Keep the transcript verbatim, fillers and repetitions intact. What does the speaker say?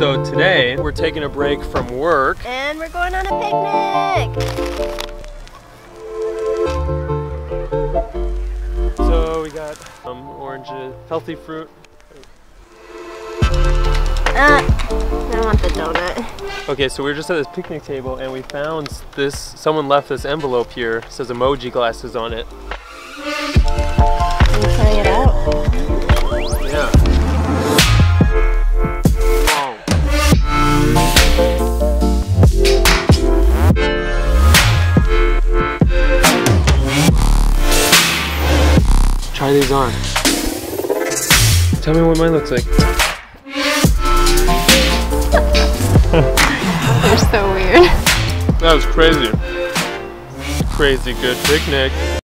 So today, we're taking a break from work. And we're going on a picnic. So we got some oranges, healthy fruit. Uh, I want the donut. Okay, so we were just at this picnic table and we found this, someone left this envelope here. It says emoji glasses on it. Can you carry it out? Try these on. Tell me what mine looks like. They're so weird. That was crazy. Crazy good picnic.